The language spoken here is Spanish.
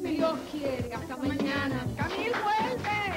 Dios quiere, hasta mañana. Camil, vuelve.